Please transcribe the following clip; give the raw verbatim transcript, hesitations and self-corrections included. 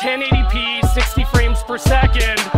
ten eighty p, sixty frames per second.